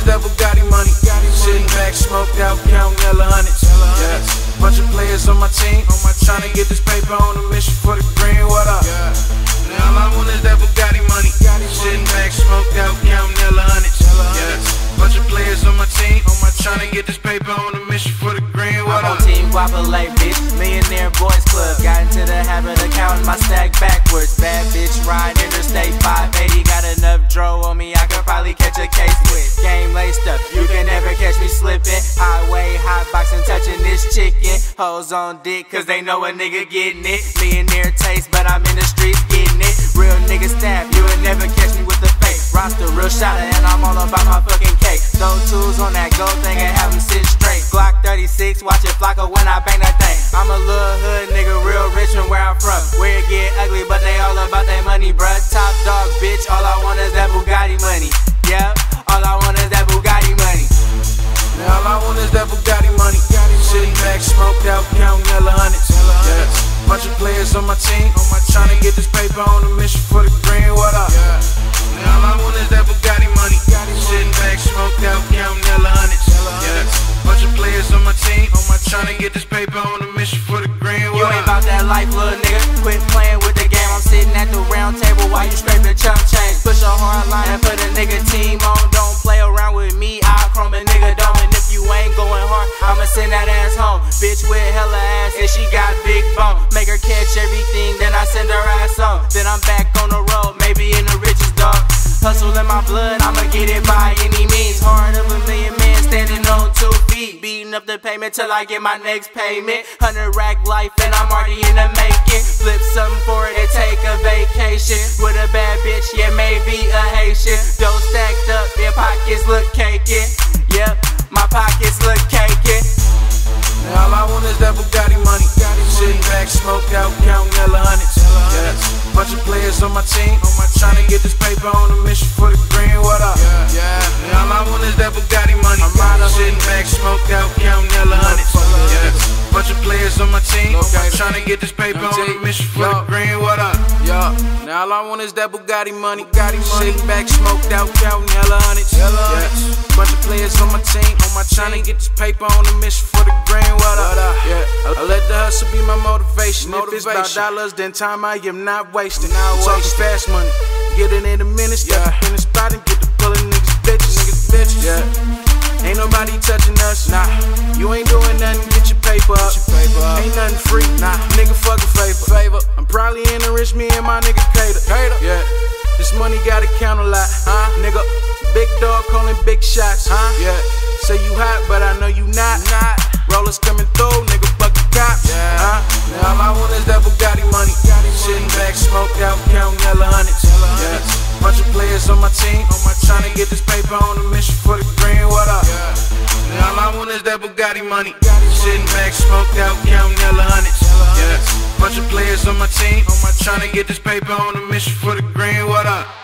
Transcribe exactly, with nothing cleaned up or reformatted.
is that Bugatti money. Shit, Mac smoked out, count yellow hundreds. Yeah. Bunch of players on my team, trying to get this paper on a mission for the green. What up? Now all I want is that Bugatti money. Shit, Mac smoked out, count yellow hundreds. Yeah. Bunch of players on my team, trying to get this paper on a mission for the green. What up? I'm on Team Wobbley, bitch. Millionaire Boys Club. Got into the habit of counting my stack backwards. Bad bitch riding interstate five eighty. Got enough dro on me, I could probably catch a case with. Game laced up, you can never catch me slipping. Highway, hot boxing, touching this chicken. Hoes on dick, cause they know a nigga getting it. Millionaire taste, but I'm in the streets getting it. Real nigga stab, you would never catch me with a fake. Roster, real shotter, and I'm all about my fucking cake. Throw tools on that gold thing and have them sit straight. Glock thirty-six, watch it flock up when I bang that thing. I'm a little hood nigga, real rich from where I'm from. Where it get ugly, but they all about that money, bruh. Top dog, bitch, all I want is that Bugatti money. Yeah, all I want is that Bugatti money. Now all I want is that Bugatti money. Shitty back, smoked out, counting hella hundreds. Yeah. Bunch of players on my team, trying to get this paper on a mission for the green. What up? Now all I want is that Bugatti money. Shitting back, smoked out, counting hella hundreds. Yeah. Bunch of players on my team, trying to get this paper on a mission for the green. What you ain't about that life, little nigga. Quit playing with the game. I'm sitting at the round table while you scraping chump change. Push a hard line and put a nigga team on. Don't play around with me. I'll chrome a nigga dome. And if you ain't going hard, I'ma send that ass home. Bitch with hella ass and she got big bone. Make her catch everything, then I send her ass home. Then I'm back on the road, maybe in the riches, dog. Hustle in my blood, I'ma get it by any means. Heart of a million men standing on two feet. Beating up the payment till I get my next payment. Hundred rack life and I'm already in the making. Flip something for it and take a vacation. With a bad bitch, yeah, maybe a Haitian. Dough stacked up, your pockets look caking. Yep, my pockets look caking. Now all I want is that Bugatti money. Shitting back, smoked out, counting hella hundreds. Yeah. Bunch of players on my team, trying to get this paper on a mission for the green. What up? Yeah, yeah. Now all I want is that Bugatti money. I'm out of shitting back, smoked out, counting hella hundreds. Yeah. Bunch of players on my team, trying to get this paper on a mission for the green. What up? Yeah. Now all I want is that Bugatti money. Shitting back, smoked out, counting hella hundreds. Yeah. Bunch of players on my team, trying to get this paper on a mission for the green. What up? Yeah. I let the hustle be my motivation. If it's about dollars, then time I am not wasting. Talking fast money. Get it in a minute, step yeah. in the spot and get the pullin' niggas bitches, niggas bitches. Yeah. Ain't nobody touching us, nah. You ain't doing nothing, get your paper up. Get your paper up. Ain't nothing free, nah. Nigga fuckin' favor, favor. I'm probably in the rich, me and my nigga Kata. Kata. Yeah. This money gotta count a lot, huh? Nigga, big dog calling big shots, huh? Yeah. Say you hot, but I know you not. Not. Rollers coming through, nigga, fuck the cops. Yeah. Huh? Now all I want is that Bugatti money. Shitting back, smoked out, counting hella hundreds. Yeah. Bunch of players on my team, trying to get this paper on a mission for the green. What up? Yeah. Now all I want is that Bugatti money. Shitting back, smoked out, counting hella hundreds. Yeah. Bunch of players on my team, trying to get this paper on a mission for the green. What up?